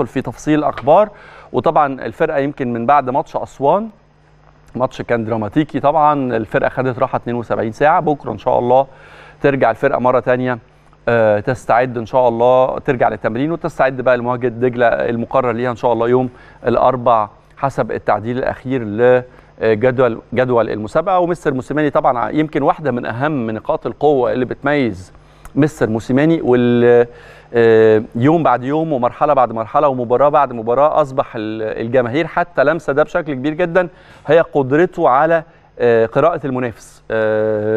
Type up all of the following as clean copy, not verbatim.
ندخل في تفصيل اخبار. وطبعا الفرقه يمكن من بعد ماتش اسوان، ماتش كان دراماتيكي طبعا، الفرقه خدت راحه 72 ساعه. بكره ان شاء الله ترجع الفرقه مره ثانيه تستعد ان شاء الله، ترجع للتمرين وتستعد بقى لمواجهه دجله المقرر ليها ان شاء الله يوم الاربع حسب التعديل الاخير لجدول المسابقه. ومستر موسيماني طبعا يمكن واحده من اهم نقاط القوه اللي بتميز مستر موسيماني، واللي يوم بعد يوم ومرحله بعد مرحله ومباراه بعد مباراه اصبح الجماهير حتى لمسه ده بشكل كبير جدا، هي قدرته على قراءه المنافس.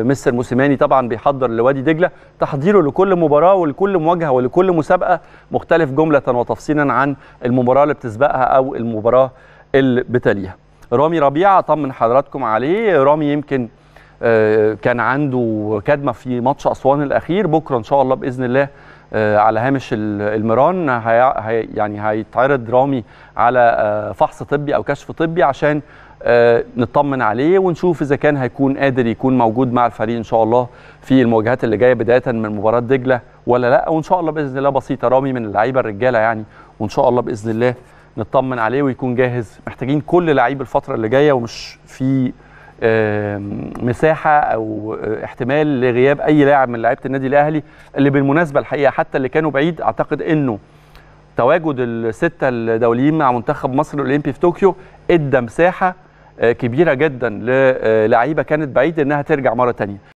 مستر موسيماني طبعا بيحضر لوادي دجله، تحضيره لكل مباراه ولكل مواجهه ولكل مسابقه مختلف جمله وتفصيلا عن المباراه اللي بتسبقها او المباراه اللي بتليها. رامي ربيعة طمن حضراتكم عليه. رامي يمكن كان عنده كدمه في ماتش اسوان الاخير. بكره ان شاء الله باذن الله على هامش المران يعني هيتعرض رامي على فحص طبي او كشف طبي عشان نطمن عليه ونشوف اذا كان هيكون قادر يكون موجود مع الفريق ان شاء الله في المواجهات اللي جايه بدايه من مباراه دجله ولا لا. وان شاء الله باذن الله بسيطه، رامي من اللعيبه الرجاله يعني، وان شاء الله باذن الله نطمن عليه ويكون جاهز. محتاجين كل لعيب الفتره اللي جايه، ومش في مساحه او احتمال لغياب اي لاعب من لعيبه النادي الاهلي، اللي بالمناسبه الحقيقه حتى اللي كانوا بعيد اعتقد انه تواجد السته الدوليين مع منتخب مصر الاولمبي في طوكيو ادى مساحه كبيره جدا للعيبه كانت بعيد انها ترجع مره ثانيه.